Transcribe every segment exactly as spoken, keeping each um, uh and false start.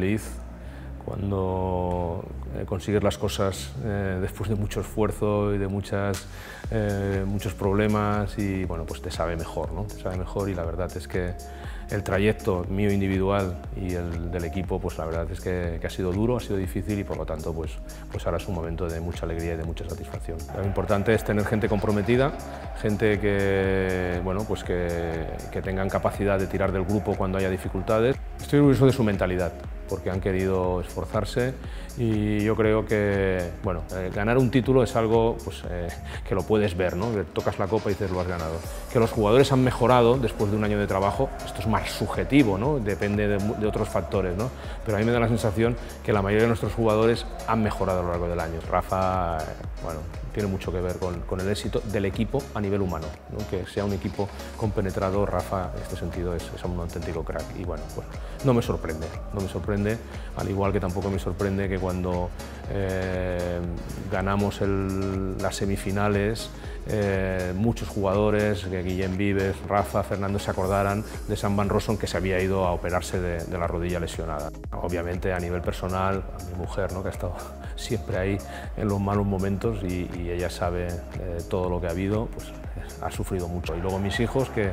feliz cuando consigues las cosas eh, después de mucho esfuerzo y de muchas, eh, muchos problemas, y bueno, pues te sabe mejor, ¿no? Te sabe mejor, y la verdad es que el trayecto mío individual y el del equipo, pues la verdad es que, que ha sido duro, ha sido difícil, y por lo tanto pues, pues ahora es un momento de mucha alegría y de mucha satisfacción. Lo importante es tener gente comprometida, gente que, bueno, pues que, que tengan capacidad de tirar del grupo cuando haya dificultades. Estoy orgulloso de su mentalidad, porque han querido esforzarse, y yo creo que, bueno, eh, ganar un título es algo pues, eh, que lo puedes ver, ¿no? Que tocas la copa y dices, lo has ganado. Que los jugadores han mejorado después de un año de trabajo, esto es más subjetivo, ¿no? Depende de, de otros factores, ¿no? Pero a mí me da la sensación que la mayoría de nuestros jugadores han mejorado a lo largo del año. Rafa, eh, bueno, tiene mucho que ver con, con el éxito del equipo a nivel humano, ¿no? Que sea un equipo compenetrado, Rafa en este sentido es, es un auténtico crack, y bueno, pues no me sorprende, no me sorprende. Al igual que tampoco me sorprende que cuando eh, ganamos el, las semifinales, eh, muchos jugadores, que Guillem Vives, Rafa, Fernando, se acordaran de Sam Vanrossom, que se había ido a operarse de, de la rodilla lesionada. Obviamente a nivel personal, a mi mujer, ¿no? Que ha estado siempre ahí en los malos momentos, y, y ella sabe eh, todo lo que ha habido, pues ha sufrido mucho. Y luego mis hijos, que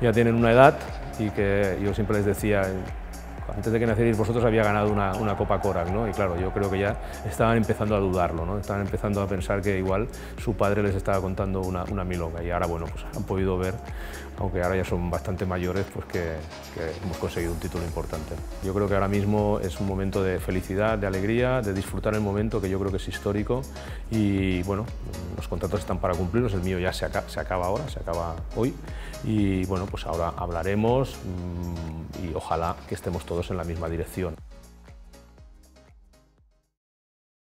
ya tienen una edad, y que yo siempre les decía, antes de que nacierais vosotros había ganado una, una Copa Korać, ¿no? Y claro, yo creo que ya estaban empezando a dudarlo, ¿no? Estaban empezando a pensar que igual su padre les estaba contando una, una milonga, y ahora, bueno, pues han podido ver, aunque ahora ya son bastante mayores, pues que, que hemos conseguido un título importante. Yo creo que ahora mismo es un momento de felicidad, de alegría, de disfrutar el momento, que yo creo que es histórico, y bueno, los contratos están para cumplirlos, el mío ya se acaba, se acaba ahora, se acaba hoy, y bueno, pues ahora hablaremos, mmm, y ojalá que estemos todos en la misma dirección.